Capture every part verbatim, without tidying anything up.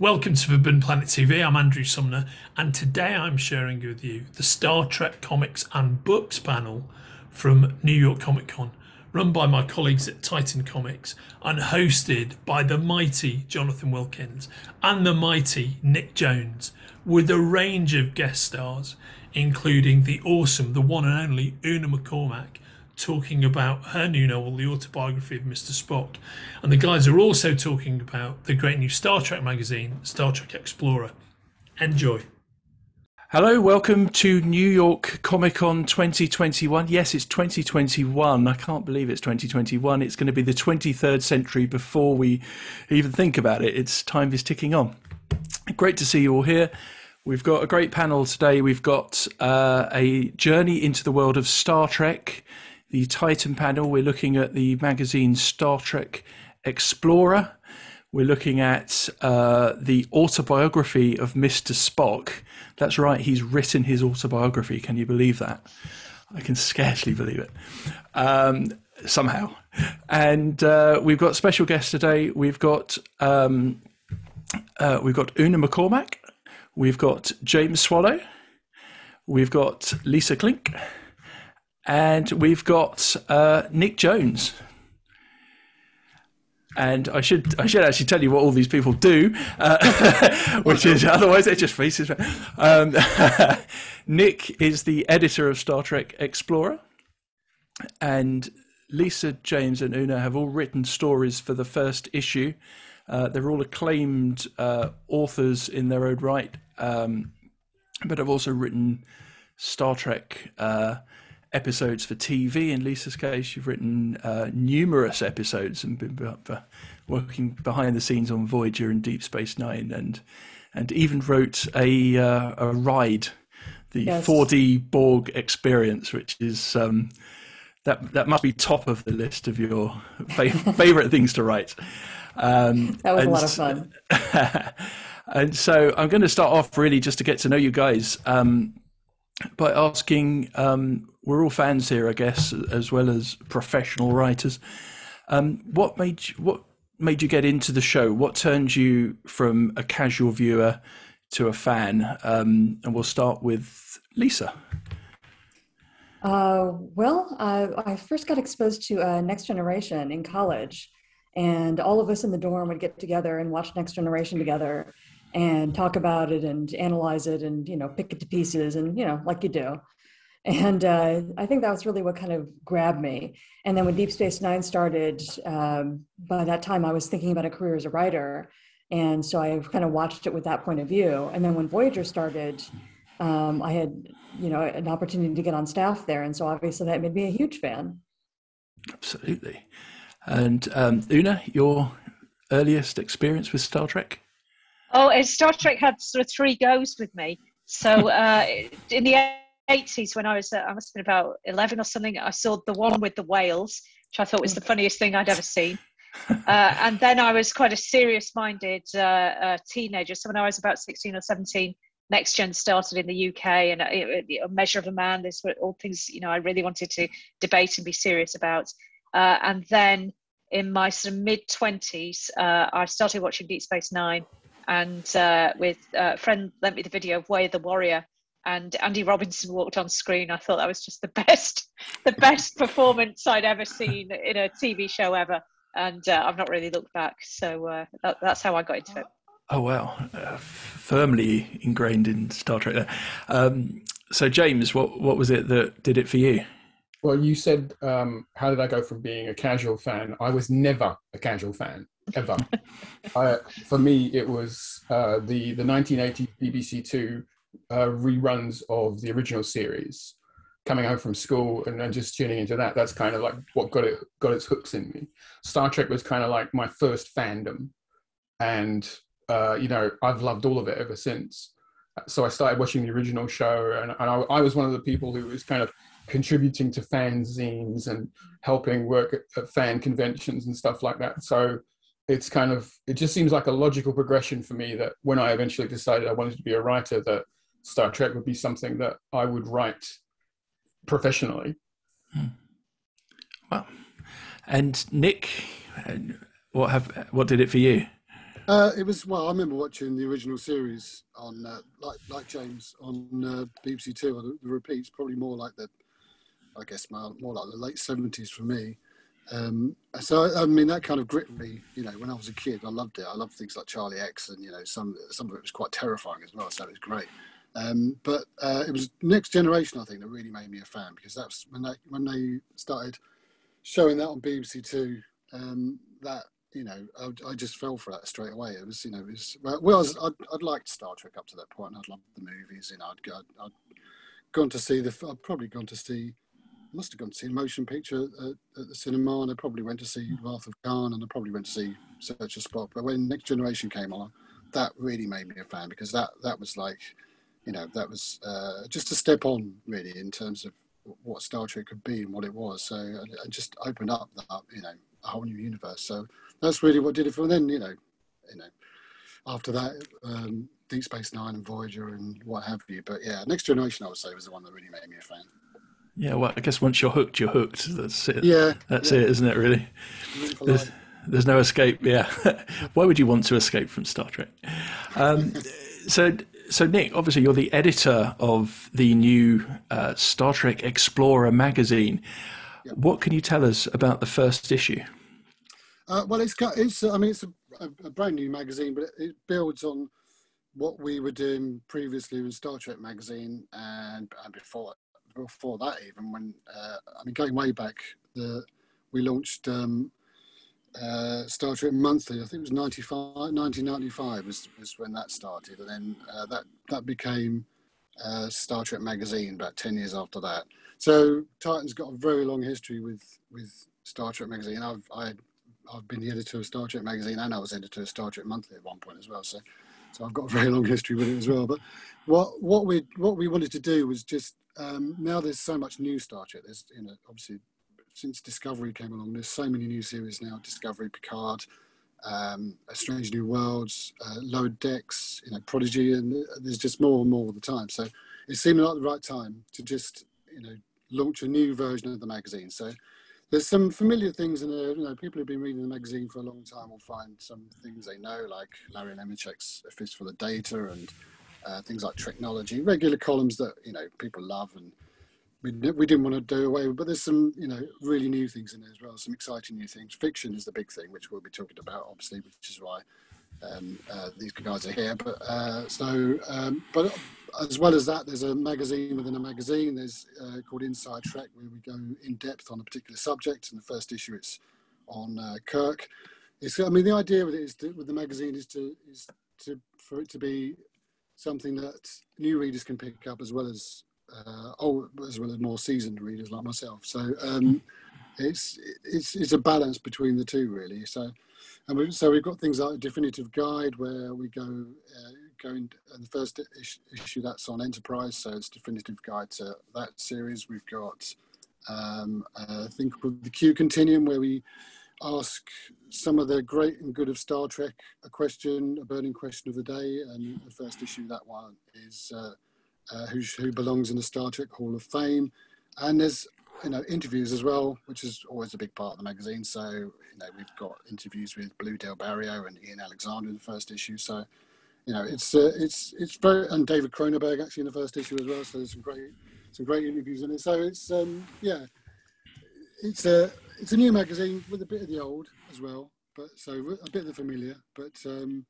Welcome to Forbidden Planet T V, I'm Andrew Sumner, and today I'm sharing with you the Star Trek Comics and Books panel from New York Comic Con, run by my colleagues at Titan Comics and hosted by the mighty Jonathan Wilkins and the mighty Nick Jones, with a range of guest stars, including the awesome, the one and only Una McCormack, talking about her new novel, The Autobiography of Mister Spock. And the guys are also talking about the great new Star Trek magazine, Star Trek Explorer. Enjoy. Hello, welcome to New York Comic Con twenty twenty-one. Yes, it's twenty twenty-one. I can't believe it's twenty twenty-one. It's going to be the twenty-third century before we even think about it. It's time is ticking on. Great to see you all here. We've got a great panel today. We've got uh, a journey into the world of Star Trek. The Titan panel, we're looking at the magazine Star Trek Explorer. We're looking at uh, the autobiography of Mister Spock. That's right, he's written his autobiography. Can you believe that? I can scarcely believe it. Um, somehow. And uh, we've got special guests today. We've got, um, uh, we've got Una McCormack. We've got James Swallow. We've got Lisa Clink. And we've got uh, Nick Jones. And I should I should actually tell you what all these people do, uh, which is otherwise they're just faces. Um, Nick is the editor of Star Trek Explorer, and Lisa, James, and Una have all written stories for the first issue. Uh, they're all acclaimed uh, authors in their own right, um, but have also written Star Trek Uh, episodes for T V. In Lisa's case, you've written uh, numerous episodes and been working behind the scenes on Voyager and Deep Space Nine, and and even wrote a uh, a ride, the yes. four D Borg experience, which is um, that that must be top of the list of your fa favorite things to write. Um, that was and, a lot of fun. And so I'm going to start off really just to get to know you guys um, by asking. Um, We're all fans here, I guess, as well as professional writers. Um, what made you, what made you get into the show? What turned you from a casual viewer to a fan? Um, and we'll start with Lisa. Uh, well, I, I first got exposed to uh, Next Generation in college, and all of us in the dorm would get together and watch Next Generation together, and talk about it and analyze it, and you know, pick it to pieces, and you know, like you do. And uh, I think that was really what kind of grabbed me. And then when Deep Space Nine started, um, by that time I was thinking about a career as a writer. And so I kind of watched it with that point of view. And then when Voyager started, um, I had, you know, an opportunity to get on staff there. And so obviously that made me a huge fan. Absolutely. And um, Una, your earliest experience with Star Trek? Oh, Star Trek had sort of three goes with me. So uh, in the end, eighties, when I was, uh, I must have been about eleven or something, I saw the one with the whales, which I thought was the funniest thing I'd ever seen. Uh, and then I was quite a serious-minded uh, uh, teenager. So when I was about sixteen or seventeen, Next Gen started in the U K, and it, it, A Measure of a Man, these were all things, you know, I really wanted to debate and be serious about. Uh, and then in my sort of mid-twenties, uh, I started watching Deep Space Nine, and uh, with uh, a friend lent me the video of Way of the Warrior, and Andy Robinson walked on screen. I thought that was just the best, the best performance I'd ever seen in a T V show ever. And uh, I've not really looked back. So uh, that, that's how I got into it. Oh, wow. Uh, firmly ingrained in Star Trek there. Um, so James, what, what was it that did it for you? Well, you said, um, how did I go from being a casual fan? I was never a casual fan, ever. uh, for me, it was uh, the, the nineteen eighty B B C two Uh, reruns of the original series, coming home from school and, and just tuning into that. That's kind of like what got it got its hooks in me. Star Trek was kind of like my first fandom, and uh, you know, I've loved all of it ever since. So I started watching the original show, and, and I, I was one of the people who was kind of contributing to fanzines and helping work at, at fan conventions and stuff like that. So it's kind of, it just seems like a logical progression for me that when I eventually decided I wanted to be a writer, that Star Trek would be something that I would write professionally. Hmm. Well, and Nick, what have what did it for you? Uh, it was, well, I remember watching the original series on, uh, like like James, on uh, B B C Two, or the, the repeats, probably more like the, I guess, more, more like the late seventies for me. Um, so, I mean, that kind of gripped me, you know, when I was a kid. I loved it. I loved things like Charlie X, and, you know, some, some of it was quite terrifying as well, so it was great. Um, but uh, it was Next Generation, I think, that really made me a fan, because that's when they, when they started showing that on B B C Two, um, that, you know, I, I just fell for that straight away. It was, you know, it was, well, well was, I'd, I'd liked Star Trek up to that point. I'd loved the movies, you know, I'd, I'd, I'd gone to see the, I'd probably gone to see, must have gone to see a motion picture at, at the cinema, and I probably went to see The Wrath of Khan, and I probably went to see Search for Spock. But when Next Generation came on, that really made me a fan, because that, that was like, you know, that was uh, just a step on, really, in terms of what Star Trek could be and what it was. So it just opened up that, you know, a whole new universe. So that's really what did it for me. Then, you know, you know, after that, um, Deep Space Nine and Voyager and what have you. But yeah, Next Generation, I would say, was the one that really made me a fan. Yeah, well, I guess once you're hooked, you're hooked. That's it. Yeah, that's yeah. it, isn't it? Really, there's, there's no escape. Yeah, why would you want to escape from Star Trek? Um, so, so Nick, obviously, you're the editor of the new uh, Star Trek Explorer magazine. Yep. What can you tell us about the first issue? Uh, well, it's got, it's. I mean, it's a, a brand new magazine, but it, it builds on what we were doing previously in Star Trek magazine and, and before. Before that, even when uh, I mean, going way back, the we launched um, uh, Star Trek Monthly. I think it was nineteen ninety-five was, was when that started, and then uh, that that became uh, Star Trek Magazine about ten years after that. So Titan's got a very long history with with Star Trek Magazine. I've I, I've been the editor of Star Trek Magazine, and I was editor of Star Trek Monthly at one point as well. So so I've got a very long history with it as well. But what what we what we wanted to do was just Um, now there's so much new Star Trek. There's, you know, obviously since Discovery came along, there's so many new series now. Discovery, Picard, um, Strange New Worlds, uh, Lower Decks, you know, Prodigy, and there's just more and more all the time. So it seemed like the right time to just, you know, launch a new version of the magazine. So there's some familiar things in there. You know, people who've been reading the magazine for a long time will find some things they know, like Larry Lemenchek's A Fistful of Data and Uh, things like technology, regular columns that, you know, people love, and we, we didn't want to do away with, but there's some, you know, really new things in there as well, some exciting new things. Fiction is the big thing, which we'll be talking about, obviously, which is why um, uh, these guys are here. But uh, so, um, but as well as that, there's a magazine within a magazine. There's uh, called Inside Trek, where we go in depth on a particular subject, and the first issue it's on uh, Kirk. It's, I mean, the idea with it is to, with the magazine is to, is to, for it to be something that new readers can pick up, as well as uh, old, as well as more seasoned readers like myself. So um, it's it's it's a balance between the two, really. So and we, so we've got things like a definitive guide, where we go uh, going the first issue, issue that's on Enterprise, so it's definitive guide to that series. We've got um, a thing called the Q Continuum, where we ask some of the great and good of Star Trek a question, a burning question of the day, and the first issue that one is uh, uh, who, who belongs in the Star Trek Hall of Fame. And there's, you know, interviews as well, which is always a big part of the magazine. So, you know, we've got interviews with Blue Del Barrio and Ian Alexander in the first issue. So, you know, it's uh, it's it's very, and David Cronenberg actually in the first issue as well. So there's some great some great interviews in it. So it's um, yeah, it's a uh, It's a new magazine with a bit of the old as well, but so a bit of the familiar, but um,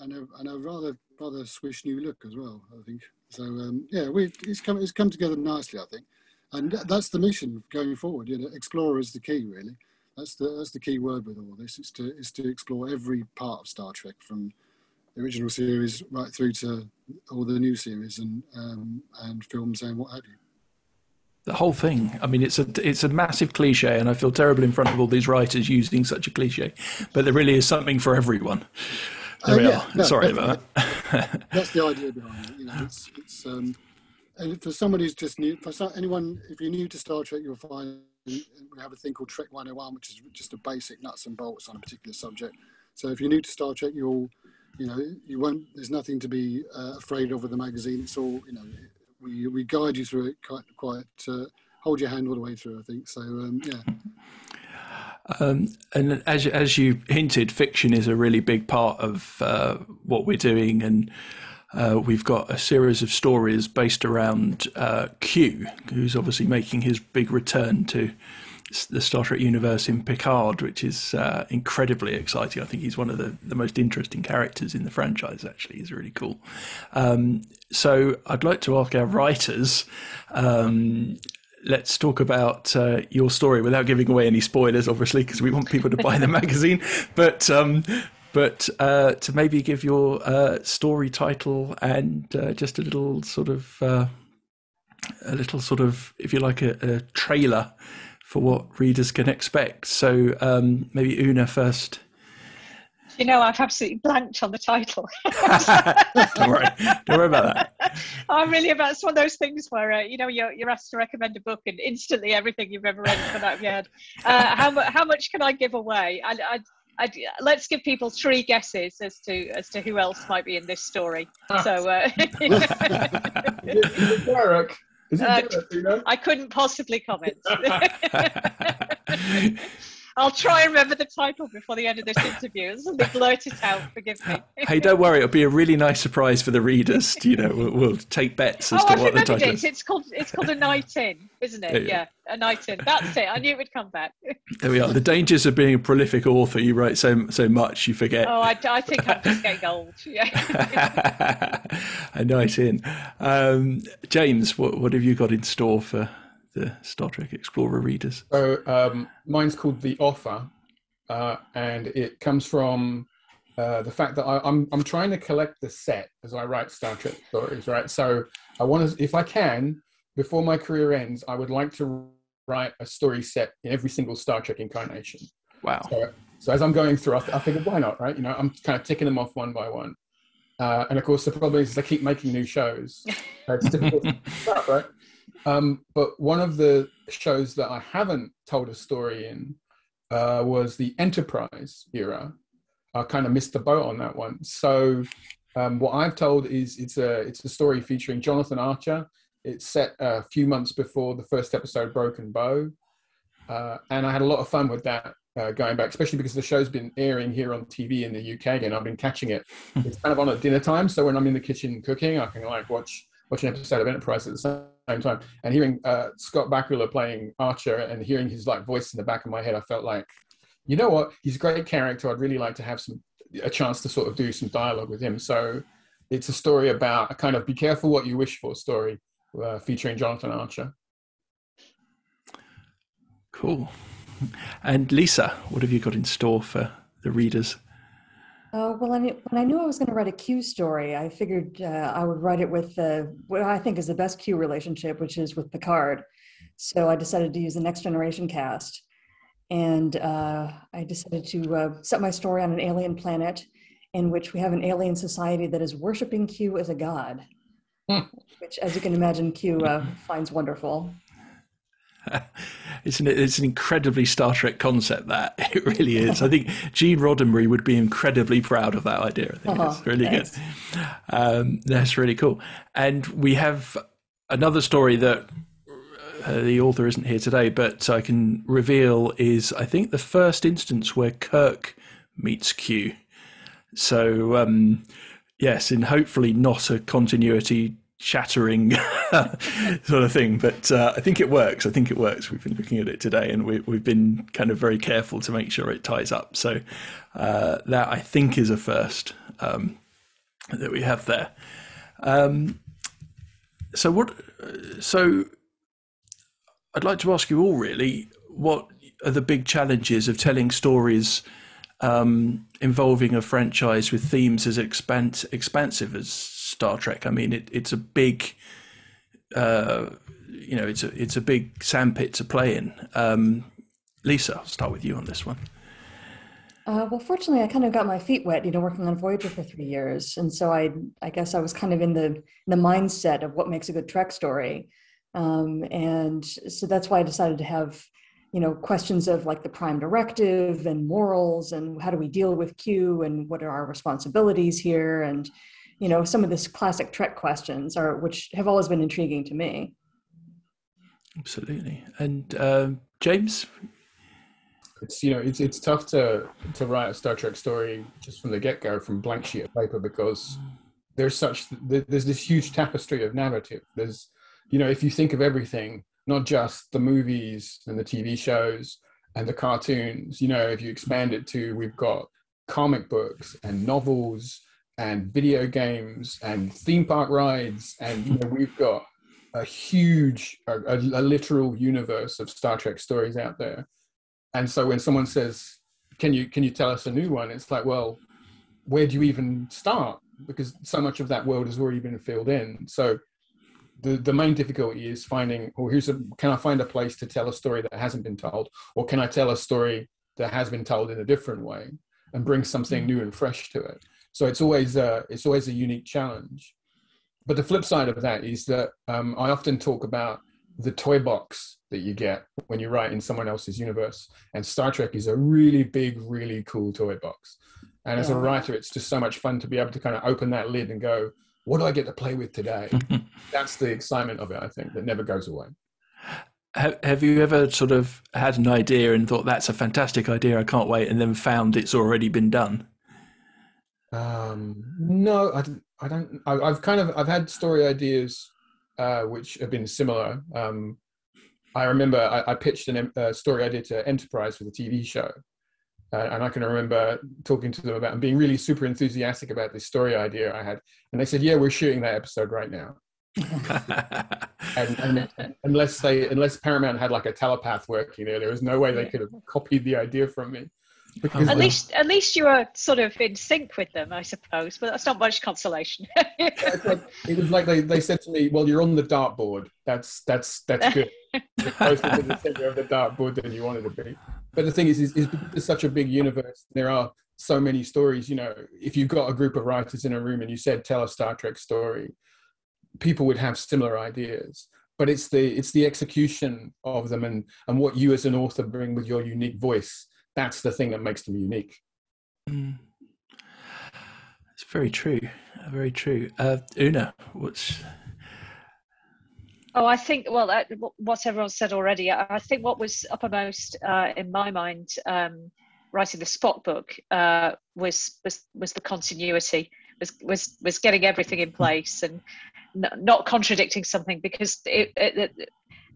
and a and a rather rather swish new look as well, I think. So um, yeah, we it's come it's come together nicely, I think, and that's the mission going forward. You know, explore is the key, really. That's the that's the key word with all this. It's to is to explore every part of Star Trek, from the original series right through to all the new series and um, and films and what have you. The whole thing. I mean, it's a it's a massive cliche, and I feel terrible in front of all these writers using such a cliche. But there really is something for everyone. There uh, we yeah, are. No, Sorry about that. That's the idea behind it. You know, it's it's um, and for someone who's just new, for some, anyone, if you're new to Star Trek, you'll find we have a thing called Trek one oh one, which is just a basic nuts and bolts on a particular subject. So if you're new to Star Trek, you'll you know you won't. There's nothing to be uh, afraid of with the magazine. It's all you know. It, We, we guide you through it, quite, quite uh, hold your hand all the way through, I think. So, um, yeah. Um, and as, as you hinted, fiction is a really big part of uh, what we're doing. And uh, we've got a series of stories based around uh, Q, who's obviously making his big return to the Star Trek universe in Picard, which is uh, incredibly exciting. I think he's one of the, the most interesting characters in the franchise, actually. He's really cool. Um, so I'd like to ask our writers, um, let's talk about uh, your story without giving away any spoilers, obviously, because we want people to buy the magazine, but um, but uh, to maybe give your uh, story title and uh, just a little sort of, uh, a little sort of, if you like, a, a trailer for what readers can expect. So um, maybe Una first. You know, I've absolutely blanked on the title. Don't worry, don't worry about that. Oh, really? About it's one of those things where uh, you know, you're you're asked to recommend a book, and instantly everything you've ever read comes out of your head. Uh, how much? How much can I give away? I, I, I, let's give people three guesses as to as to who else might be in this story. Huh. So. Uh, Derek. Is it uh, you know? I couldn't possibly comment. I'll try and remember the title before the end of this interview. Something blurt it out, forgive me. Hey, don't worry. It'll be a really nice surprise for the readers. You know, we'll, we'll take bets as oh, to I've what the title it. is. It's called, it's called A Night In, isn't it? Yeah, yeah, A Night In. That's it. I knew it would come back. There we are. The dangers of being a prolific author. You write so so much, you forget. Oh, I, I think I'm just getting old. Yeah. A Night In. Um, James, what, what have you got in store for the Star Trek Explorer readers? So um, mine's called The Offer, uh, and it comes from uh, the fact that I, I'm, I'm trying to collect the set as I write Star Trek stories, right? So I want to, if I can, before my career ends, I would like to write a story set in every single Star Trek incarnation. Wow. So, so as I'm going through, I, th I figured, why not, right? You know, I'm kind of ticking them off one by one. Uh, and of course, the problem is I keep making new shows. So it's difficult to start, right? Um, but one of the shows that I haven't told a story in uh, was the Enterprise era. I kind of missed the boat on that one. So um, what I've told is it's a, it's a story featuring Jonathan Archer. It's set a few months before the first episode, Broken Bow. Uh, and I had a lot of fun with that uh, going back, especially because the show's been airing here on T V in the U K again. I've been catching it. It's kind of on at dinner time. So when I'm in the kitchen cooking, I can like watch, watch an episode of Enterprise at the same time. time and hearing uh, Scott Bakula playing Archer and hearing his like voice in the back of my head, I felt like, you know what, he's a great character. I'd really like to have some a chance to sort of do some dialogue with him. So it's a story about a kind of be careful what you wish for story uh, featuring Jonathan Archer. Cool. And Lisa, what have you got in store for the readers? Oh, well, I mean, when I knew I was going to write a Q story, I figured uh, I would write it with uh, what I think is the best Q relationship, which is with Picard. So I decided to use the Next Generation cast. And uh, I decided to uh, set my story on an alien planet in which we have an alien society that is worshiping Q as a god, mm. which, as you can imagine, Q uh, finds wonderful. It's an, it's an incredibly Star Trek concept, that. It really is. I think Gene Roddenberry would be incredibly proud of that idea. I think uh-huh. It's really Thanks. good. Um, that's really cool. And we have another story that uh, the author isn't here today, but I can reveal is, I think, the first instance where Kirk meets Q. So, um, yes, and hopefully not a continuity shattering sort of thing, but uh, I think it works. I think it works. We've been looking at it today, and we, we've been kind of very careful to make sure it ties up. So uh, that I think is a first um, that we have there. Um, so what? So I'd like to ask you all, really, what are the big challenges of telling stories um, involving a franchise with themes as expans expansive as Star Trek? I mean, it, it's a big, uh, you know, it's a it's a big sandpit to play in. Um, Lisa, I'll start with you on this one. Uh, well, fortunately, I kind of got my feet wet, you know, working on Voyager for three years, and so I I guess I was kind of in the the mindset of what makes a good Trek story, um, and so that's why I decided to have, you know, questions of like the prime directive and morals and how do we deal with Q and what are our responsibilities here and. You know, some of this classic Trek questions are, which have always been intriguing to me. Absolutely. And uh, James? it's you know it's it's tough to to write a Star Trek story just from the get-go, from blank sheet of paper, because there's such there's this huge tapestry of narrative. There's you know if you think of everything, not just the movies and the T V shows and the cartoons, you know if you expand it to, we've got comic books and novels and video games and theme park rides, and you know, we've got a huge, a, a, a literal universe of Star Trek stories out there. And so when someone says, can you, can you tell us a new one? It's like, well, where do you even start? Because so much of that world has already been filled in. So the, the main difficulty is finding, or here's a, can I find a place to tell a story that hasn't been told? Or can I tell a story that has been told in a different way and bring something new and fresh to it? So it's always a, it's always a unique challenge. But the flip side of that is that um, I often talk about the toy box that you get when you write in someone else's universe. And Star Trek is a really big, really cool toy box. And yeah. as a writer, it's just so much fun to be able to kind of open that lid and go, what do I get to play with today? That's the excitement of it, I think, that never goes away. Have you ever sort of had an idea and thought, that's a fantastic idea, I can't wait, and then found it's already been done? Um, no, I don't, I don't, I, I've kind of, I've had story ideas, uh, which have been similar. Um, I remember I, I pitched an, a story idea to Enterprise for the T V show. Uh, and I can remember talking to them about and being really super enthusiastic about this story idea I had. And they said, yeah, we're shooting that episode right now. and, and, and unless they, unless Paramount had like a telepath working there, there was no way they could have copied the idea from me. Because at least, at least you are sort of in sync with them, I suppose. But that's not much consolation. Like, it was like they, they said to me, "Well, you're on the dartboard. That's that's that's good. You're closer to the center of the dartboard than you wanted to be." But the thing is, is, is it's such a big universe. There are so many stories. You know, if you've got a group of writers in a room and you said, "Tell a Star Trek story," people would have similar ideas. But it's the it's the execution of them and and what you as an author bring with your unique voice. That's the thing that makes them unique. Mm. It's very true. Very true. Uh, Una, what's... Oh, I think, well, uh, what everyone said already, I, I think what was uppermost uh, in my mind um, writing the Spock book uh, was, was was the continuity, was was, was getting everything in place and n- not contradicting something, because it, it, it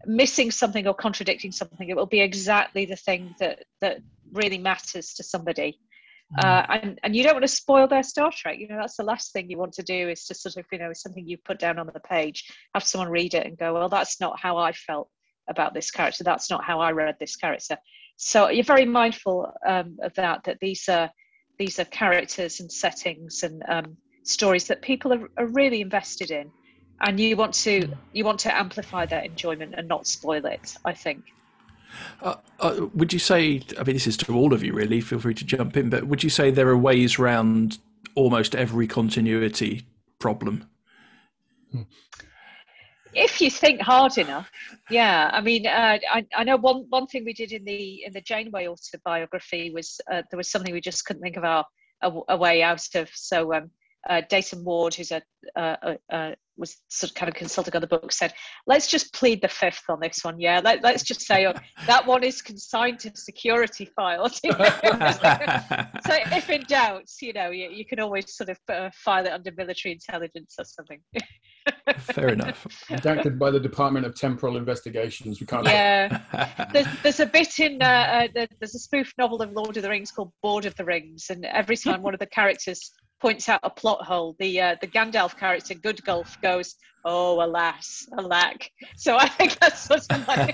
missing something or contradicting something, it will be exactly the thing that that really matters to somebody. Uh, and, and you don't want to spoil their Star Trek. You know, that's the last thing you want to do, is to sort of, you know, something you put down on the page, have someone read it and go, well, that's not how I felt about this character. That's not how I read this character. So you're very mindful um, of that, that these are, these are characters and settings and um, stories that people are, are really invested in. And you want to you want to amplify that enjoyment and not spoil it, I think. Uh, uh, would you say, I mean, this is to all of you really, feel free to jump in, but would you say there are ways around almost every continuity problem? If you think hard enough, yeah. I mean, uh, I, I know one, one thing we did in the in the Janeway autobiography was uh, there was something we just couldn't think of our, a, a way out of. So um, uh, Dayton Ward, who's a, a, a was sort of kind of consulting on the book, said, let's just plead the fifth on this one. Yeah, Let, let's just say oh, that one is consigned to security files. You know? So if in doubt, you know, you, you can always sort of uh, file it under military intelligence or something. Fair enough. Redacted by the Department of Temporal Investigations. We can't. Yeah. there's, there's a bit in, uh, uh, there's a spoof novel of Lord of the Rings called Board of the Rings, and every time one of the characters points out a plot hole, the uh, the Gandalf character, Goodgulf, goes, oh, alas, alack. So I think that's sort of my,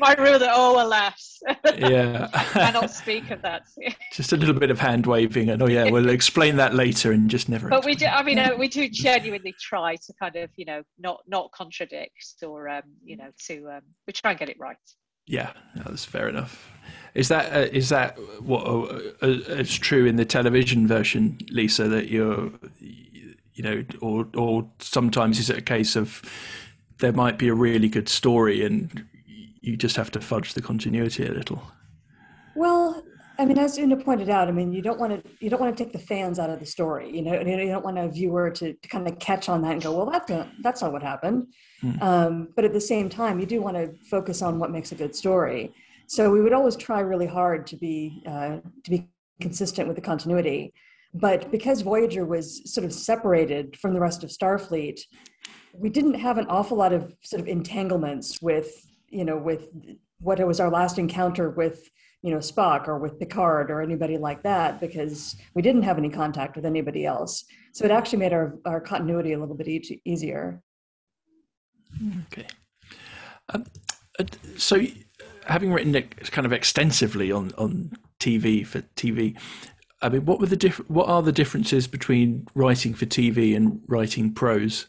my rule, that, oh, alas. Yeah. I cannot speak of that. Just a little bit of hand waving and, oh, yeah, we'll explain that later and just never. But we do, I mean, uh, we do genuinely try to kind of, you know, not, not contradict or, um, you know, to, um, we try and get it right. Yeah, that's fair enough. Is that uh, is that what uh, it's true in the television version, Lisa? That you're, you know, or or sometimes is it a case of there might be a really good story and you just have to fudge the continuity a little? Well, I mean, as Una pointed out, I mean, you don't want to you don't want to take the fans out of the story, you know, and you don't want a viewer to, to kind of catch on that and go, well, that's not, that's not what happened. Mm. Um, but at the same time, you do want to focus on what makes a good story. So we would always try really hard to be uh, to be consistent with the continuity. But because Voyager was sort of separated from the rest of Starfleet, we didn't have an awful lot of sort of entanglements with, you know, with what was our last encounter with, you know, Spock or with Picard or anybody like that, because we didn't have any contact with anybody else. So it actually made our, our continuity a little bit e- easier. Okay. Um, so having written kind of extensively on, on T V for T V, I mean, what were the diff- what are the differences between writing for T V and writing prose?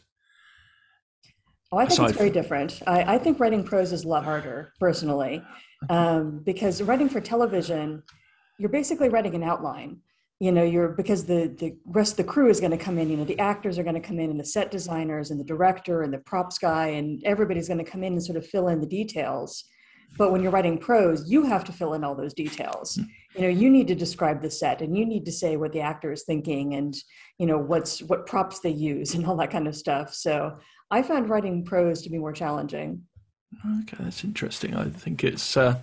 Oh, I think Aside it's very from- different. I, I think writing prose is a lot harder, personally, um, because writing for television, you're basically writing an outline. You know, you're because the, the rest of the crew is going to come in, you know, the actors are going to come in and the set designers and the director and the props guy and everybody's going to come in and sort of fill in the details. But when you're writing prose, you have to fill in all those details. You know, you need to describe the set and you need to say what the actor is thinking and, you know, what's what props they use and all that kind of stuff. So I found writing prose to be more challenging. Okay, that's interesting. I think it's, uh,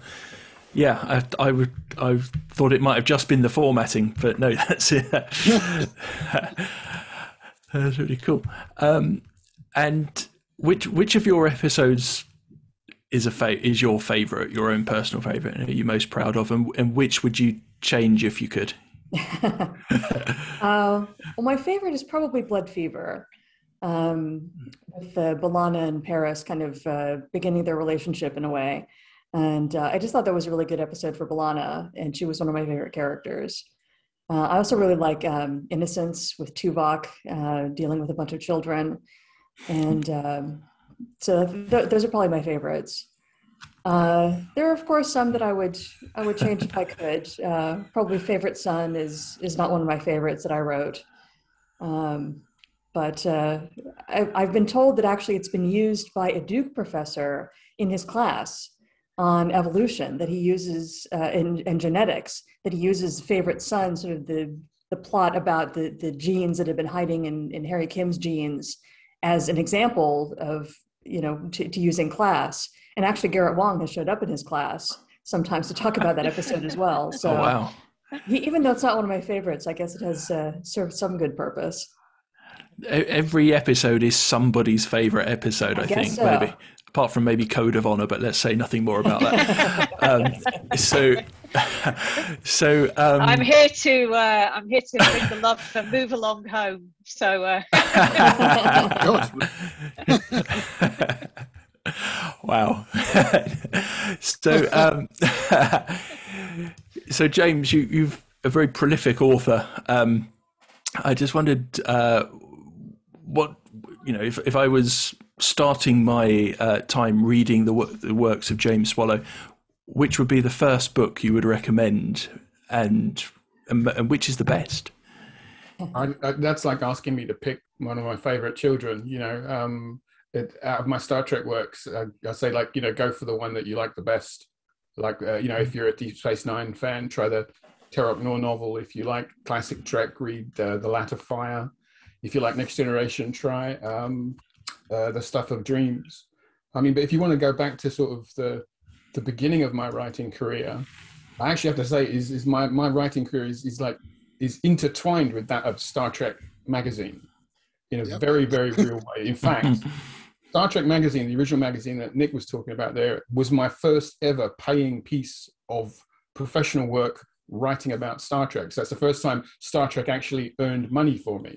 yeah, I, I would, I thought it might have just been the formatting, but no, that's it. That's really cool. Um, and which which of your episodes is a fa- is your favorite, your own personal favorite, and are you most proud of, and, and which would you change if you could? uh, well, my favorite is probably Blood Fever, um, with uh, B'Elanna and Paris kind of uh, beginning their relationship in a way. And uh, I just thought that was a really good episode for B'Elanna, and she was one of my favorite characters. Uh, I also really like um, Innocence with Tuvok, uh, dealing with a bunch of children. And um, so th- those are probably my favorites. Uh, there are, of course, some that I would I would change if I could. Uh, probably Favorite Son is is not one of my favorites that I wrote. Um, but uh, I, I've been told that actually it's been used by a Duke professor in his class on evolution, that he uses uh, in, in genetics, that he uses Favorite Son, sort of the the plot about the, the genes that have been hiding in, in Harry Kim's genes as an example of, you know, to, to use in class. And actually Garrett Wong has showed up in his class sometimes to talk about that episode as well. So oh, wow. he, even though it's not one of my favorites, I guess it has uh, served some good purpose. Every episode is somebody's favorite episode, I, I think, so. Maybe. Apart from maybe Code of Honor, but let's say nothing more about that. um, so, so um, I'm here to uh, I'm here to bring the love for Move Along Home. So, uh. Wow. so, um, so James, you, you've a very prolific author. Um, I just wondered uh, what you know if if I was starting my uh, time reading the, work, the works of James Swallow, which would be the first book you would recommend, and and, and which is the best? I, I, that's like asking me to pick one of my favourite children. You know, um, it, out of my Star Trek works, I, I say like you know go for the one that you like the best. Like uh, you know, if you're a Deep Space Nine fan, try the Terok Nor novel. If you like classic Trek, read uh, The Lat of Fire. If you like Next Generation, try. Um, Uh, the stuff of dreams. I mean, but if you want to go back to sort of the the beginning of my writing career, I actually have to say is is my, my writing career is, is like is intertwined with that of Star Trek magazine in a yep. very, very real way. In fact, Star Trek magazine, the original magazine that Nick was talking about there, was my first ever paying piece of professional work writing about Star Trek. So that's the first time Star Trek actually earned money for me.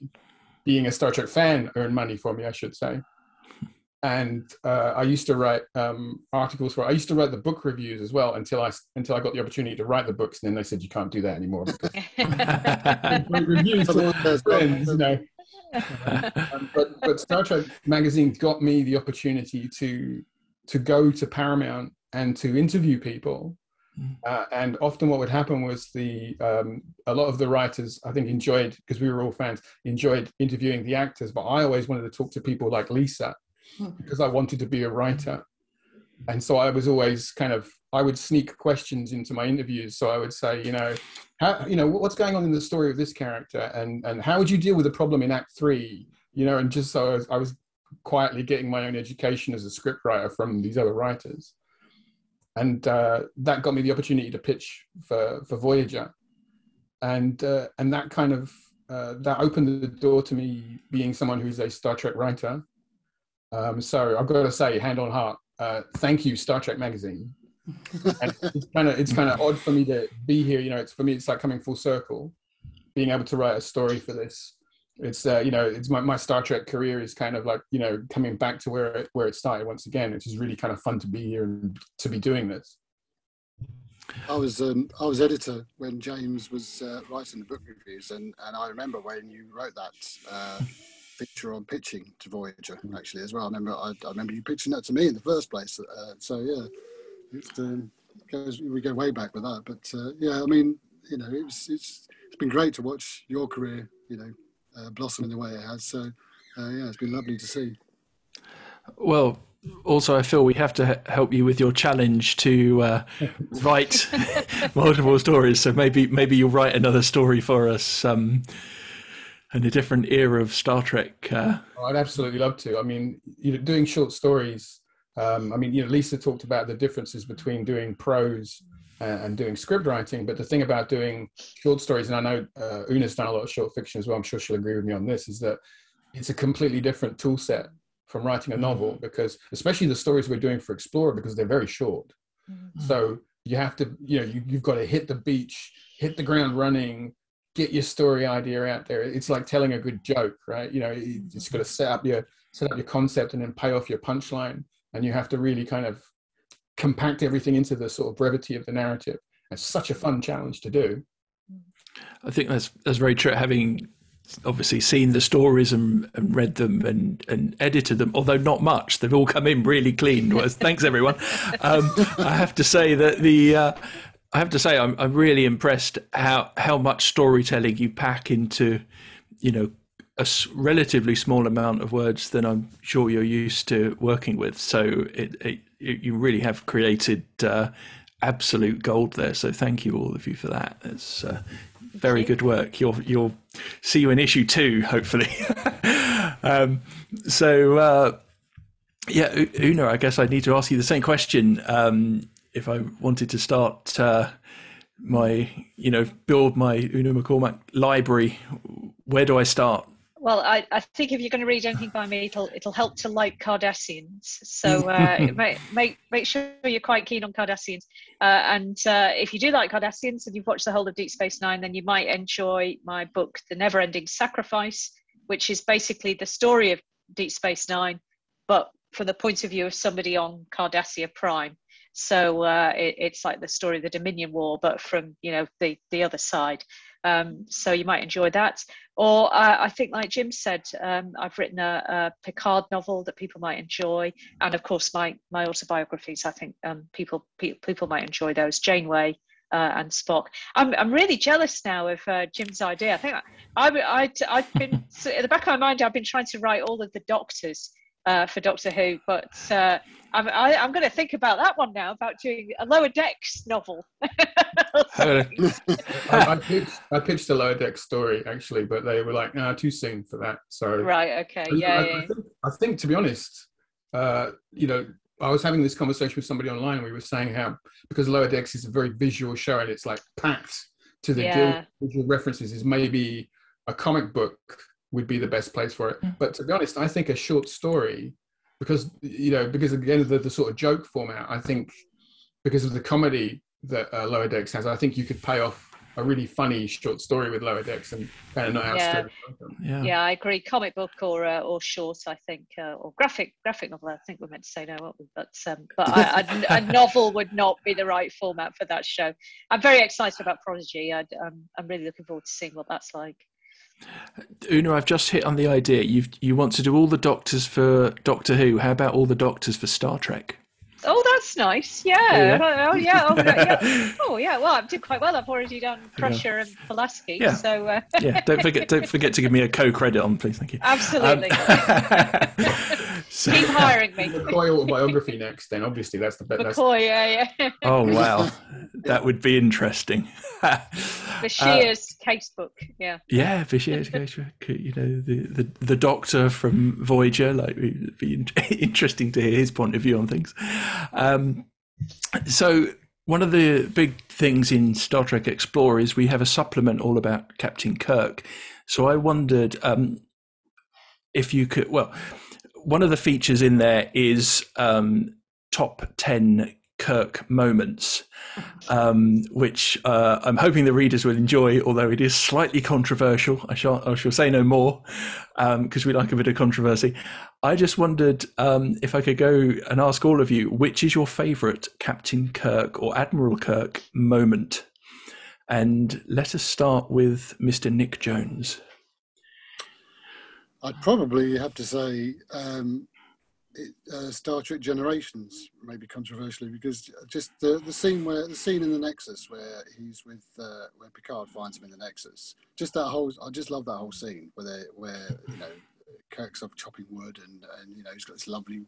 Being a Star Trek fan earned money for me, I should say. And uh, I used to write um, articles for. I used to write the book reviews as well until I until I got the opportunity to write the books, and then they said you can't do that anymore. Reviews to all those friends, you know. um, but, but Star Trek magazine got me the opportunity to to go to Paramount and to interview people. Uh, and often what would happen was the um, a lot of the writers, I think, enjoyed, because we were all fans, enjoyed interviewing the actors. But I always wanted to talk to people like Lisa, because I wanted to be a writer. And so I was always kind of, I would sneak questions into my interviews. So I would say, you know, how, you know, what's going on in the story of this character? And, and how would you deal with a problem in act three? You know, and just so I was, I was quietly getting my own education as a scriptwriter from these other writers. And uh, that got me the opportunity to pitch for, for Voyager. And uh, and that kind of, uh, that opened the door to me being someone who's a Star Trek writer. Um, so I've got to say, hand on heart, uh, thank you, Star Trek Magazine. And it's kind of it's kind of odd for me to be here. You know, it's for me, it's like coming full circle, being able to write a story for this. It's, uh, you know, it's my, my Star Trek career is kind of like, you know, coming back to where it, where it started once again. It's just really kind of fun to be here and to be doing this. I was um, I was editor when James was uh, writing the book reviews, and, and I remember when you wrote that uh, feature on pitching to Voyager, actually, as well. I remember I, I remember you pitching that to me in the first place. Uh, so yeah, it, um, goes, we go way back with that. But uh, yeah, I mean, you know, it was, it's it's been great to watch your career, you know, Uh, blossoming the way it has. So uh, yeah, it's been lovely to see. Well, also I feel we have to h help you with your challenge to uh, write multiple stories. So maybe maybe you'll write another story for us um, in a different era of Star Trek. Uh... Oh, I'd absolutely love to. I mean, you know, doing short stories. Um, I mean, you know, Lisa talked about the differences between doing prose and doing script writing, but the thing about doing short stories, and I know uh, Una's done a lot of short fiction as well, I'm sure she'll agree with me on this, is that it's a completely different tool set from writing a novel, because especially the stories we're doing for Explorer, because they're very short. Mm-hmm. So you have to, you know, you, you've got to hit the beach, hit the ground running, get your story idea out there. It's like telling a good joke, right? You know, you just got to set up your, set up your concept and then pay off your punchline, and you have to really kind of compact everything into the sort of brevity of the narrative. It's such a fun challenge to do. I think that's that's very true. Having obviously seen the stories and, and read them and and edited them, although not much, they've all come in really clean. Well, thanks everyone. Um, I have to say that the uh, I have to say I'm I'm really impressed how how much storytelling you pack into, you know, a relatively small amount of words than I'm sure you're used to working with. So it, it you really have created uh, absolute gold there. So thank you all of you for that. It's uh, very good work. You'll you'll see you in issue two, hopefully. um, so uh, yeah, Una, I guess I need to ask you the same question. Um, if I wanted to start uh, my, you know, build my Una McCormack library, where do I start? Well, I, I think if you're going to read anything by me, it'll it'll help to like Cardassians. So uh, make make make sure you're quite keen on Cardassians. Uh, and uh, if you do like Cardassians and you've watched the whole of Deep Space Nine, then you might enjoy my book, The Never-Ending Sacrifice, which is basically the story of Deep Space Nine, but from the point of view of somebody on Cardassia Prime. So uh, it, it's like the story of the Dominion War, but from, you know, the the other side. Um, so you might enjoy that. Or uh, I think, like Jim said, um, I've written a, a Picard novel that people might enjoy. And of course, my, my autobiographies, I think um, people pe people might enjoy those, Janeway uh, and Spock. I'm, I'm really jealous now of uh, Jim's idea. I think I, I, I, I've been, at the back of my mind, I've been trying to write all of the Doctors uh, for Doctor Who, but uh, I'm, I, I'm going to think about that one now, about doing a Lower Decks novel. I, I, pitched, I pitched a Lower Decks story actually, but they were like, "No, nah, too soon for that." So right, okay, I, yeah. I, yeah. I, think, I think, to be honest, uh, you know, I was having this conversation with somebody online. We were saying how, because Lower Decks is a very visual show and it's like packed to the yeah. visual references, is maybe a comic book would be the best place for it. Mm. But to be honest, I think a short story, because you know, because again, the, the sort of joke format, I think, because of the comedy that uh, Lower Decks has, I think you could pay off a really funny short story with Lower Decks and kind of not outstrip them. Yeah. Yeah, I agree. Comic book or uh, or short, I think, uh, or graphic graphic novel. I think we're meant to say no, weren't we? But um, but I, a, a novel would not be the right format for that show. I'm very excited about Prodigy. I'd, um, I'm really looking forward to seeing what that's like. Una, I've just hit on the idea. You you want to do all the Doctors for Doctor Who? How about all the Doctors for Star Trek? Oh, that's nice. Yeah. yeah. Oh, yeah. Oh, yeah. Oh, yeah. Well, I'm doing quite well. I've already done Crusher yeah. and Pulaski. Yeah. So. Uh... yeah. Don't forget. Don't forget to give me a co-credit on, please. Thank you. Absolutely. Um... so... Keep hiring me. McCoy autobiography next, then obviously that's the best. McCoy. Yeah. Yeah. Oh wow, that would be interesting. Bashir's uh, casebook. Yeah. Yeah, Bashir's casebook. You know, the the the Doctor from Voyager. Like, it'd be interesting to hear his point of view on things. Um, So one of the big things in Star Trek Explorer is we have a supplement all about Captain Kirk. So I wondered um, if you could, well, one of the features in there is um, top ten Kirk moments, um, which uh, I'm hoping the readers will enjoy, although it is slightly controversial. I shall, I shall say no more, because um, we like a bit of controversy. I just wondered um, if I could go and ask all of you, which is your favourite Captain Kirk or Admiral Kirk moment? And let us start with Mister Nick Jones. I'd probably have to say um, it, uh, Star Trek Generations, maybe controversially, because just the, the scene where the scene in the Nexus where he's with uh, where Picard finds him in the Nexus. Just that whole, I just love that whole scene where they, where you know Kirk's up chopping wood and and you know he's got this lovely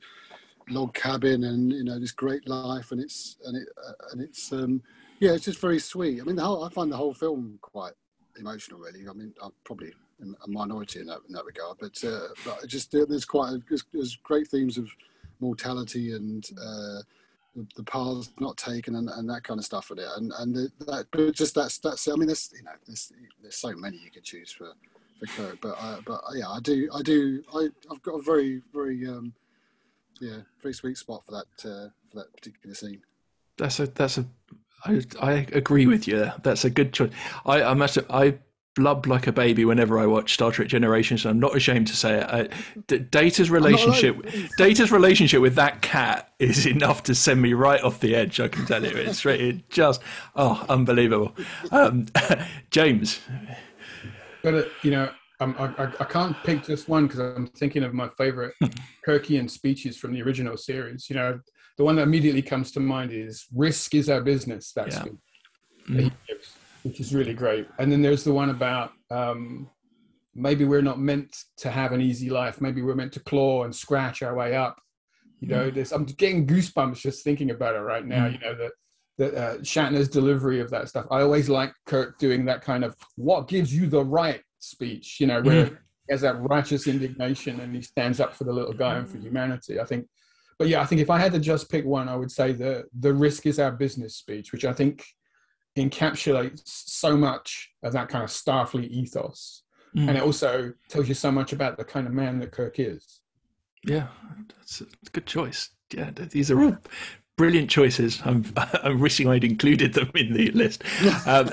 log cabin and you know this great life and it's and it uh, and it's um, yeah it's just very sweet. I mean the whole, I find the whole film quite emotional really. I mean I'm probably a minority in that, in that regard, but, uh, but just there's quite a, there's, there's great themes of mortality and uh, the, the paths not taken and, and that kind of stuff in it, and and the, that but just that's that's I mean there's you know there's there's so many you could choose for for Kirk, but I, but yeah I do I do I I've got a very very um, yeah very sweet spot for that uh, for that particular scene. That's a that's a I I agree with you. That's a good choice. I I must have, I. Blub like a baby whenever I watch Star Trek Generations, and I'm not ashamed to say it. I, D- Data's relationship, Data's relationship with that cat is enough to send me right off the edge. I can tell you, it's it just oh unbelievable. Um, James, but uh, you know, I'm, I I can't pick just one because I'm thinking of my favourite Kirkian speeches from the original series. You know, the one that immediately comes to mind is "Risk is our business." That's yeah. mm. Which is really great. And then there's the one about um, maybe we're not meant to have an easy life. Maybe we're meant to claw and scratch our way up. You know, there's, I'm getting goosebumps just thinking about it right now. You know, that that uh, Shatner's delivery of that stuff. I always like Kirk doing that kind of "what gives you the right" speech. You know, where yeah. he has that righteous indignation and he stands up for the little guy and for humanity. I think, but yeah, I think if I had to just pick one, I would say the the "risk is our business" speech, which I think encapsulates so much of that kind of Starfleet ethos, mm. and it also tells you so much about the kind of man that Kirk is. Yeah, that's a good choice. Yeah, these are all brilliant choices. I'm, I'm wishing I'd included them in the list. Um,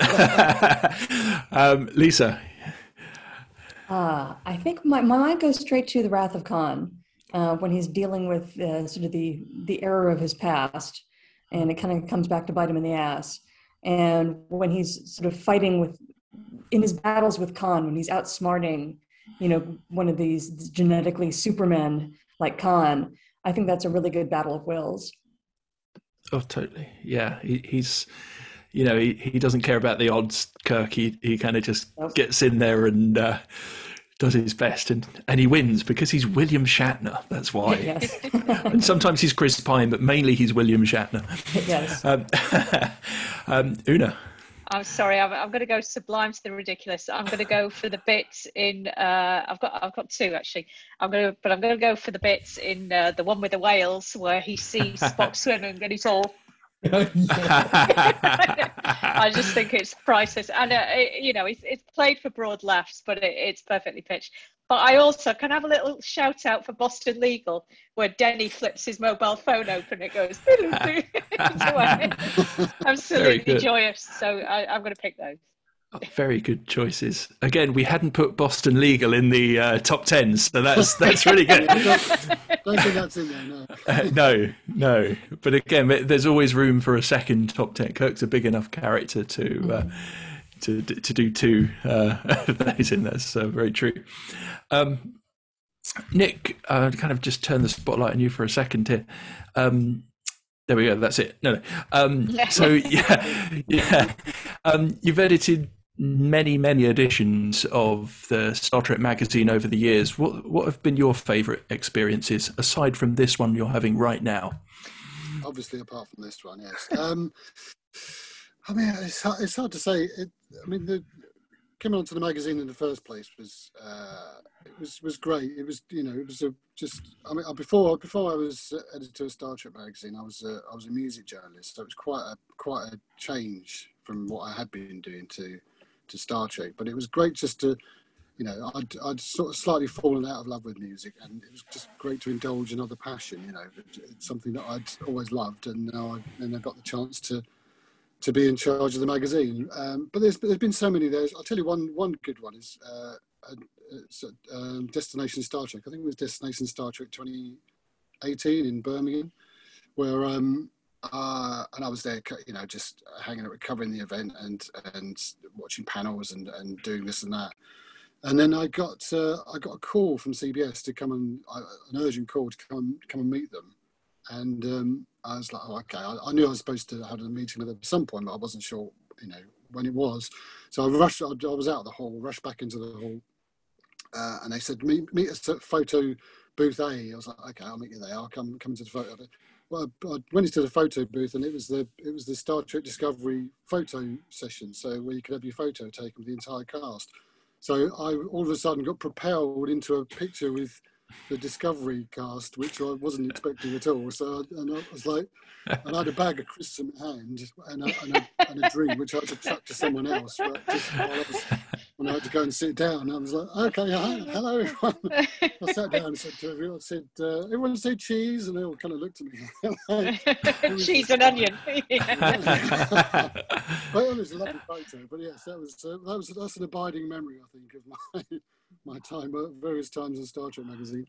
um, Lisa, uh, I think my, my mind goes straight to The Wrath of Khan uh, when he's dealing with uh, sort of the the error of his past, and it kind of comes back to bite him in the ass. And when he's sort of fighting with, in his battles with Khan, when he's outsmarting, you know, one of these genetically supermen like Khan, I think that's a really good battle of wills. Oh, totally. Yeah, he, he's, you know, he, he doesn't care about the odds, Kirk. He, he kind of just nope. gets in there and uh, does his best. And, and he wins because he's William Shatner. That's why. Yes. And sometimes he's Chris Pine, but mainly he's William Shatner. Yes. Um, Um, Una. I'm sorry, I'm, I'm going to go sublime to the ridiculous. I'm going to go for the bits in. Uh, I've got, I've got two actually. I'm going to, but I'm going to go for the bits in uh, the one with the whales where he sees Spock swimming and he's all. I just think it's priceless, and uh, it, you know, it's, it's played for broad laughs, but it, it's perfectly pitched. But I also can have a little shout out for Boston Legal, where Denny flips his mobile phone open. It goes, absolutely joyous. So I, I'm going to pick those. Oh, very good choices. Again, we hadn't put Boston Legal in the uh, top tens, so that's that's really good. Don't think that's in there, no. Uh, no, no. But again, there's always room for a second top ten. Kirk's a big enough character to. Uh, To, to do two uh, days in there, so very true. Um, Nick, uh, kind of just turn the spotlight on you for a second here. Um, there we go. That's it. No, no. Um, so yeah, yeah. Um, you've edited many, many editions of the Star Trek magazine over the years. What what have been your favourite experiences aside from this one you're having right now? Obviously, apart from this one, yes. Um, I mean, it's hard, it's hard to say. It, I mean, the coming onto the magazine in the first place was uh, it was was great. It was you know it was a just I mean before before I was editor of Star Trek magazine, I was a, I was a music journalist, so it was quite a quite a change from what I had been doing to to Star Trek. But it was great just to you know I'd I'd sort of slightly fallen out of love with music, and it was just great to indulge another passion. You know, it's something that I'd always loved, and now I, and I got the chance to. to be in charge of the magazine. Um, but there's, there's been so many there. I'll tell you one, one good one is uh, it's, um, Destination Star Trek. I think it was Destination Star Trek twenty eighteen in Birmingham, where, um, uh, and I was there, you know, just hanging out, covering the event and, and watching panels and, and doing this and that. And then I got, uh, I got a call from C B S to come and, uh, an urgent call to come, come and meet them. And um, I was like, oh, okay. I, I knew I was supposed to have a meeting with them at some point, but I wasn't sure, you know, when it was. So I rushed. I, I was out of the hall, rushed back into the hall, uh, and they said, meet, meet us at photo booth A. I was like, okay, I'll meet you there. I'll come come into the photo. Well, I, I went into the photo booth, and it was the it was the Star Trek Discovery photo session, so where you could have your photo taken with the entire cast. So I all of a sudden got propelled into a picture with the Discovery cast, which I wasn't expecting at all. So and I was like, and I had a bag of crisps in my hand and a, and, a, and a drink, which I had to chuck to someone else. Right? Just while I was, when I had to go and sit down, I was like, okay, hello everyone. I sat down and said to everyone, I said, uh, everyone say cheese, and they all kind of looked at me. like, cheese and onion. Yeah. Well, it was a lovely photo, but yes, that was uh, that was that's an abiding memory, I think, of my. my time at various times in Star Trek magazine.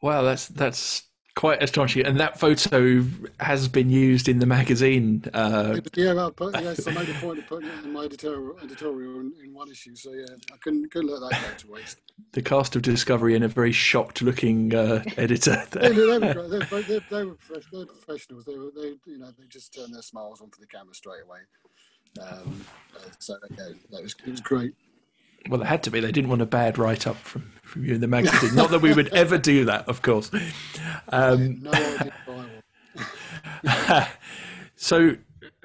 Wow, that's that's quite astonishing. And that photo has been used in the magazine. Uh... Yeah, well, put, yes, I made a point of putting it in my editorial, editorial in, in one issue. So yeah, I couldn't couldn't let that go to waste. The cast of Discovery and a very shocked-looking uh, editor. they, they, were, they, were, they, they were professionals. They were, they you know, they just turned their smiles on for the camera straight away. Um, so yeah, that was it was great. Well, it had to be. They didn't want a bad write-up from, from you in the magazine. Not that we would ever do that, of course. Um, so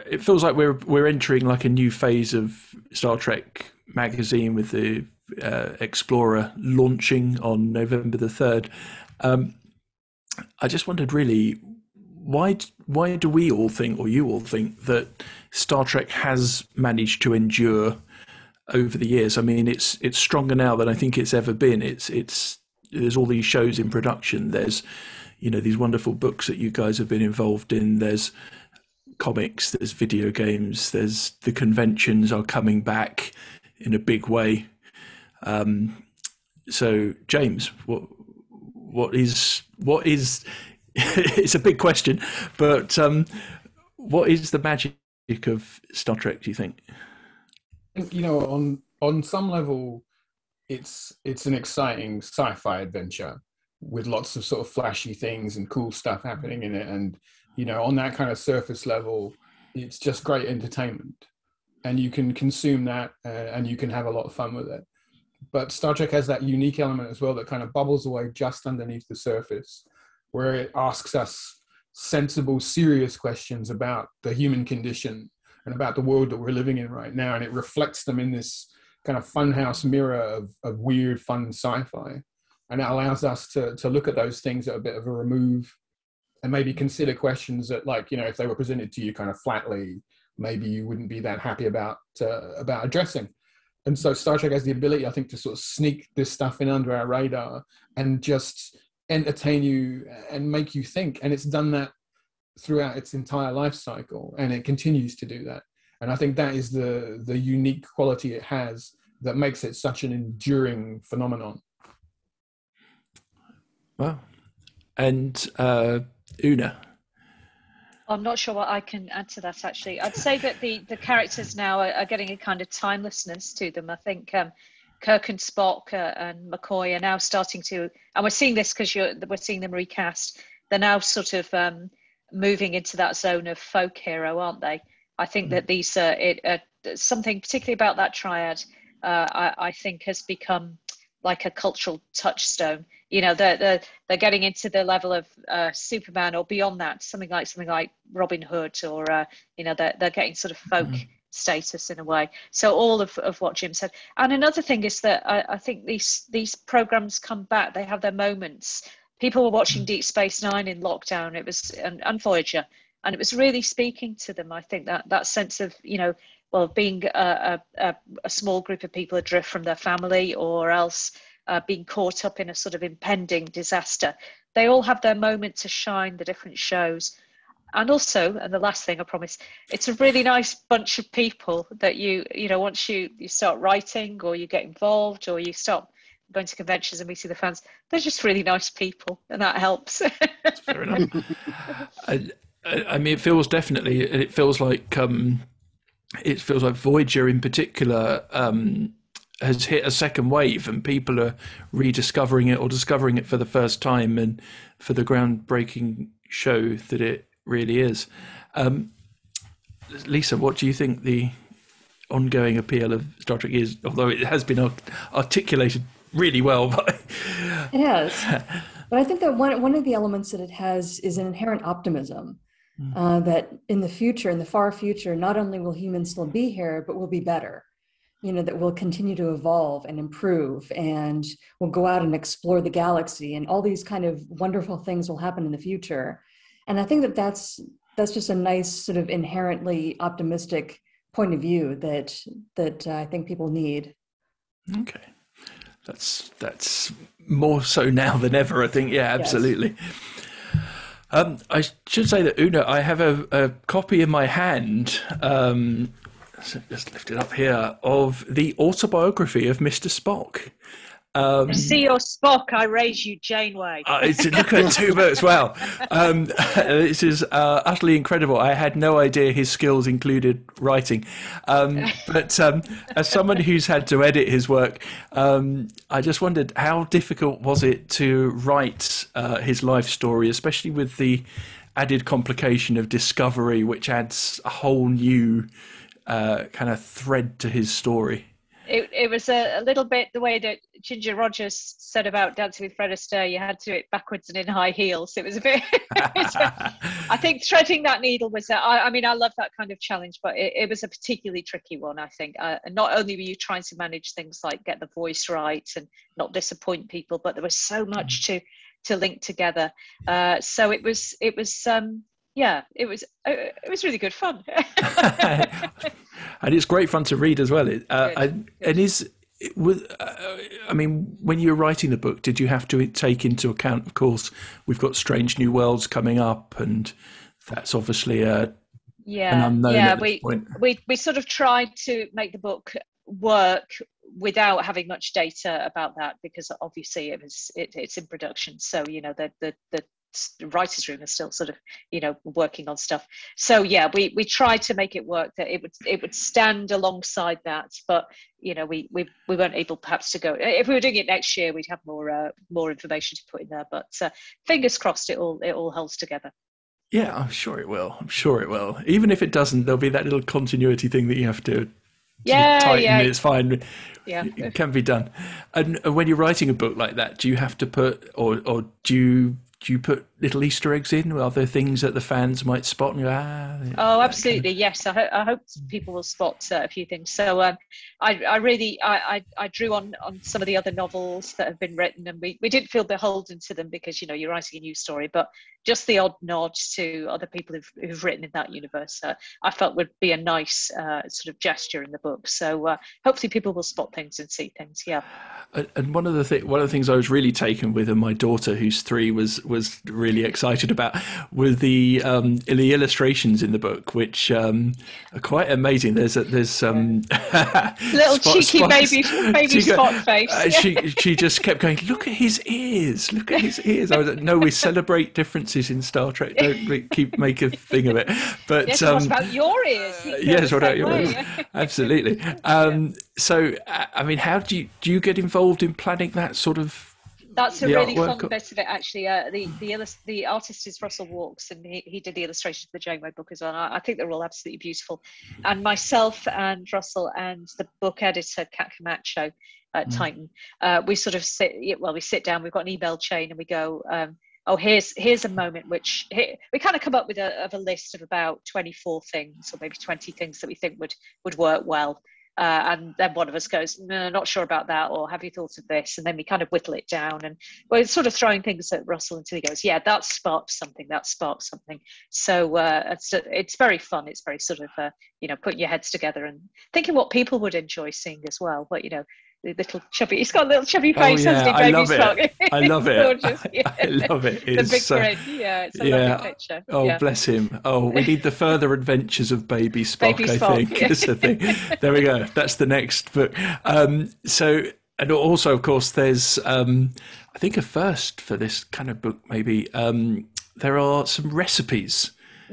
it feels like we're we're entering like a new phase of Star Trek magazine with the uh, Explorer launching on November the third. Um, I just wondered, really, why why do we all think, or you all think, that Star Trek has managed to endure over the years? I mean, it's it's stronger now than I think it's ever been. It's it's there's all these shows in production. There's, you know, these wonderful books that you guys have been involved in. There's comics. There's video games. There's the conventions are coming back in a big way. Um, so, James, what what is what is? It's a big question, but um, what is the magic of Star Trek, do you think? You know, on on some level, it's it's an exciting sci-fi adventure with lots of sort of flashy things and cool stuff happening in it. And you know, on that kind of surface level, it's just great entertainment, and you can consume that uh, and you can have a lot of fun with it. But Star Trek has that unique element as well that kind of bubbles away just underneath the surface, where it asks us sensible, serious questions about the human condition and about the world that we're living in right now. And it reflects them in this kind of funhouse mirror of, of weird, fun sci-fi. And it allows us to, to look at those things at a bit of a remove and maybe consider questions that, like, you know, if they were presented to you kind of flatly, maybe you wouldn't be that happy about, uh, about addressing. And so Star Trek has the ability, I think, to sort of sneak this stuff in under our radar and just entertain you and make you think. And it's done that throughout its entire life cycle, and it continues to do that. And I think that is the the unique quality it has that makes it such an enduring phenomenon. Wow. And uh, Una? I'm not sure what I can add to that, actually. I'd say that the, the characters now are, are getting a kind of timelessness to them. I think um, Kirk and Spock uh, and McCoy are now starting to, and we're seeing this because you're, we're seeing them recast, they're now sort of um, moving into that zone of folk hero, aren't they? I think that these uh, it uh, something particularly about that triad uh, I, I think has become like a cultural touchstone. You know, they're they're, they're getting into the level of uh, Superman or beyond that, something like something like Robin Hood, or uh, you know, they're, they're getting sort of folk mm-hmm. status in a way. So all of, of what Jim said. And another thing is that I, I think these these programs come back. They have their moments. People were watching Deep Space Nine in lockdown. It was and, and Voyager, and it was really speaking to them. I think that that sense of, you know, well, being a, a, a small group of people adrift from their family, or else uh, being caught up in a sort of impending disaster. They all have their moment to shine, the different shows. And also, and the last thing I promise, it's a really nice bunch of people that you, you know, once you, you start writing, or you get involved, or you start going to conventions and meeting the fans, they're just really nice people, and that helps. Fair enough. I, I mean, it feels definitely, it feels like, um, it feels like Voyager in particular um, has hit a second wave, and people are rediscovering it or discovering it for the first time, and for the groundbreaking show that it really is. um Lisa, what do you think the ongoing appeal of Star Trek is, although it has been art- articulated really well by... Yes, but I think that one one of the elements that it has is an inherent optimism, mm. uh that in the future, in the far future, not only will humans still be here, but we'll be better, you know, that we'll continue to evolve and improve, and we'll go out and explore the galaxy, and all these kind of wonderful things will happen in the future. And I think that that's, that's just a nice sort of inherently optimistic point of view that, that uh, I think people need. Okay. That's, that's more so now than ever, I think. Yeah, absolutely. Yes. Um, I should say that, Una, I have a, a copy in my hand, um, so just lift it up here, of The Autobiography of Mister Spock. Um, see your Spock, I raise you Janeway. uh, it's a look at two books. Wow. Um, this is uh, utterly incredible. I had no idea his skills included writing. Um, but um, as someone who's had to edit his work, um, I just wondered, how difficult was it to write uh, his life story, especially with the added complication of Discovery, which adds a whole new uh, kind of thread to his story? It, it was a, a little bit the way that Ginger Rogers said about Dancing with Fred Astaire, you had to do it backwards and in high heels. It was a bit, I think threading that needle was, a, I, I mean, I love that kind of challenge, but it, it was a particularly tricky one, I think. Uh, and not only were you trying to manage things like get the voice right and not disappoint people, but there was so much to, to link together. Uh, so it was, it was, um, yeah, it was it was really good fun, and it's great fun to read as well. Uh, I, and is it was, uh, I mean, when you were writing the book, did you have to take into account? Of course, we've got Strange New Worlds coming up, and that's obviously a yeah, an unknown yeah. At this we point. we we sort of tried to make the book work without having much data about that, because obviously it was it, it's in production, so you know the the the. writer's room is still sort of, you know, working on stuff. So yeah, we we tried to make it work that it would it would stand alongside that, but you know we we, we weren't able perhaps to go. If we were doing it next year, we'd have more uh, more information to put in there, but uh, fingers crossed it all it all holds together. Yeah, I'm sure it will. I'm sure it will. Even if it doesn't, there'll be that little continuity thing that you have to yeah, tighten. Yeah. It's fine. Yeah. It can be done. And when you're writing a book like that, do you have to put or or do you Do you put little Easter eggs in? Are there things that the fans might spot? And go, ah, oh, absolutely, kind of... yes. I, ho- I hope people will spot uh, a few things. So um, I, I really, I, I, I drew on, on some of the other novels that have been written, and we, we didn't feel beholden to them because, you know, you're writing a new story, but just the odd nod to other people who've, who've written in that universe, uh, I felt would be a nice uh, sort of gesture in the book. So uh, hopefully people will spot things and see things, yeah. And one of the th- one of the things I was really taken with, and my daughter, who's three, was was really excited about, were the um, the illustrations in the book, which um, are quite amazing. There's a, there's um, little spot, cheeky spots. baby baby she spot go, face. Uh, she she just kept going, look at his ears, look at his ears. I was like, no, we celebrate differences in Star Trek. Don't keep make a thing of it. But yes, um, what about your ears? You yes, what about your ears? Absolutely. Um, yeah. So, I mean, how do you do you get involved in planning that sort of? That's a really fun bit of it, actually. Uh, the the, illust- the artist is Russell Walks, and he, he did the illustrations for the Janeway book as well. I, I think they're all absolutely beautiful. And myself and Russell and the book editor, Kat Camacho at mm. Titan, uh, we sort of sit, well, we sit down, we've got an email chain, and we go, um, oh, here's here's a moment which here, we kind of come up with a, of a list of about twenty-four things, or maybe twenty things that we think would would work well. Uh, and then one of us goes, no, not sure about that, or have you thought of this? And then we kind of whittle it down, and we're sort of throwing things at Russell until he goes, yeah, that sparked something, that sparked something. So uh, it's, it's very fun. It's very sort of, uh, you know, putting your heads together and thinking what people would enjoy seeing as well. But, you know, the little chubby, he's got a little chubby face, oh, yeah. hasn't he, Jamie Spock? I love it. I love it. Yeah. I love it. It's, the big so, grin, yeah, it's a yeah. lovely picture. Oh, yeah. Bless him. Oh, we need the further adventures of Baby Spock, Baby I Spock, think. Yeah. Is the thing. There we go. That's the next book. Um, so, and also, of course, there's, um, I think, a first for this kind of book, maybe. Um, there are some recipes.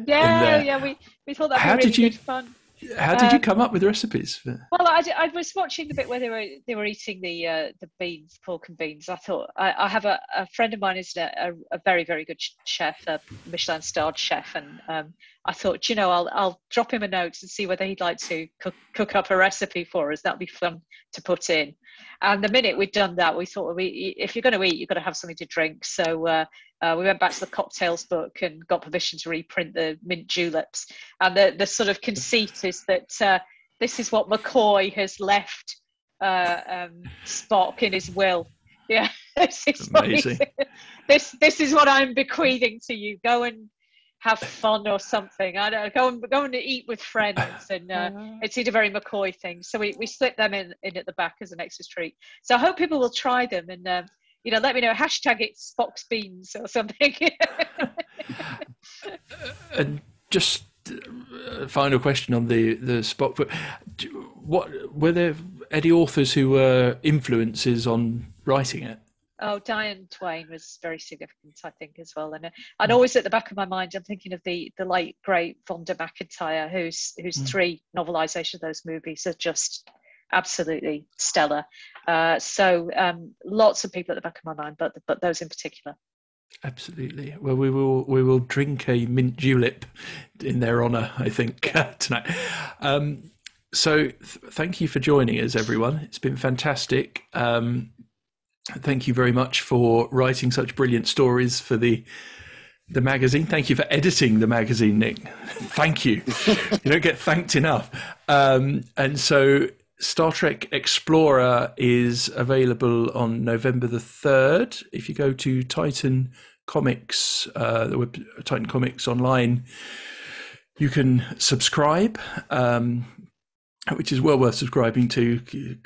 Yeah, yeah, we, we thought that would be really you, good fun. How did you come up with recipes? Um, well, I, I was watching the bit where they were they were eating the uh, the beans, pork and beans. I thought I, I have a, a friend of mine is a, a, a very very good chef, a Michelin starred chef, and um, I thought, you know, I'll I'll drop him a note and see whether he'd like to cook, cook up a recipe for us. That'd be fun to put in. And the minute we'd done that, we thought, well, we, if you're going to eat, you've got to have something to drink. So uh, uh, we went back to the cocktails book and got permission to reprint the mint juleps. And the, the sort of conceit is that uh, this is what McCoy has left uh, um, Spock in his will. Yeah, this is what this this is what I'm bequeathing to you. Go and have fun or something. I don't go and go and eat with friends, and uh, it's either very McCoy thing. So we we slip them in, in at the back as an extra treat. So I hope people will try them, and um, you know, let me know. Hashtag it's Spock's beans or something. And just a final question on the the Spock book. What were there any authors who were influences on writing it? Oh, Diane Twain was very significant, I think, as well. And, uh, and always at the back of my mind, I'm thinking of the the late, great Vonda McIntyre, whose whose mm. three novelisations of those movies are just absolutely stellar. Uh, so um, lots of people at the back of my mind, but but those in particular. Absolutely. Well, we will we will drink a mint julep in their honour, I think, tonight. Um, so th thank you for joining us, everyone. It's been fantastic. Um, Thank you very much for writing such brilliant stories for the the magazine. Thank you for editing the magazine, Nick. Thank you. You don't get thanked enough. Um, and so Star Trek Explorer is available on November the third. If you go to Titan Comics, uh, the web, Titan Comics online, you can subscribe. Um, which is well worth subscribing to.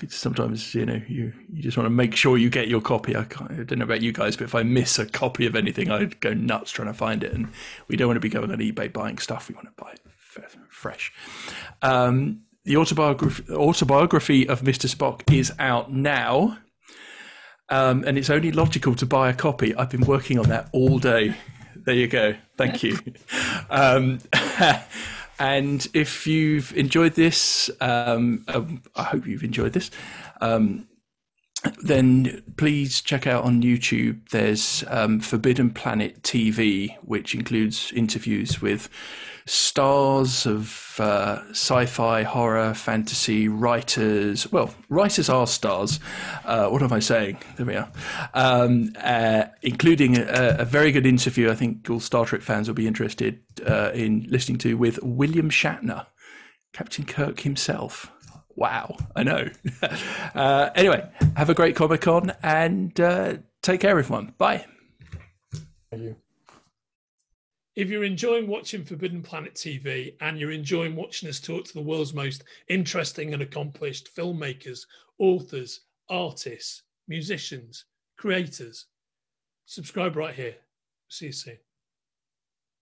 Sometimes, you know, you, you just want to make sure you get your copy. I, can't, I don't know about you guys, but if I miss a copy of anything, I'd go nuts trying to find it. And we don't want to be going on eBay buying stuff. We want to buy it fresh. Um, the autobiography, autobiography of Mister Spock is out now. Um, and it's only logical to buy a copy. I've been working on that all day. There you go. Thank you. Um, And if you've enjoyed this, um, um, I hope you've enjoyed this, um, then please check out on YouTube. There's um, Forbidden Planet T V, which includes interviews with stars of uh, sci-fi, horror, fantasy, writers. Well, writers are stars. Uh, what am I saying? There we are. Um, uh, including a, a very good interview, I think all Star Trek fans will be interested uh, in listening to, with William Shatner, Captain Kirk himself. Wow, I know. uh, anyway, have a great Comic Con, and uh, take care, everyone. Bye. Thank you. If you're enjoying watching Forbidden Planet T V, and you're enjoying watching us talk to the world's most interesting and accomplished filmmakers, authors, artists, musicians, creators, subscribe right here. See you soon.